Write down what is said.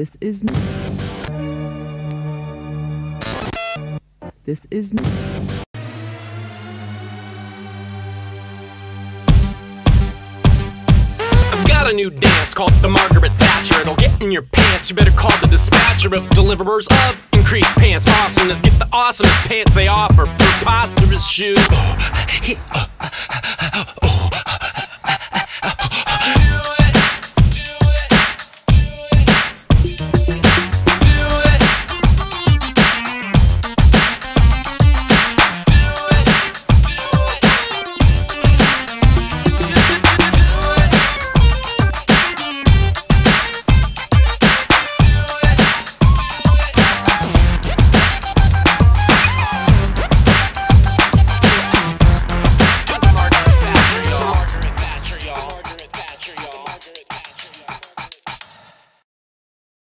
I've got a new dance called the Margaret Thatcher. It'll get in your pants. You better call the dispatcher of deliverers of increased pants awesomeness. Get the awesomest pants they offer. Preposterous shoes.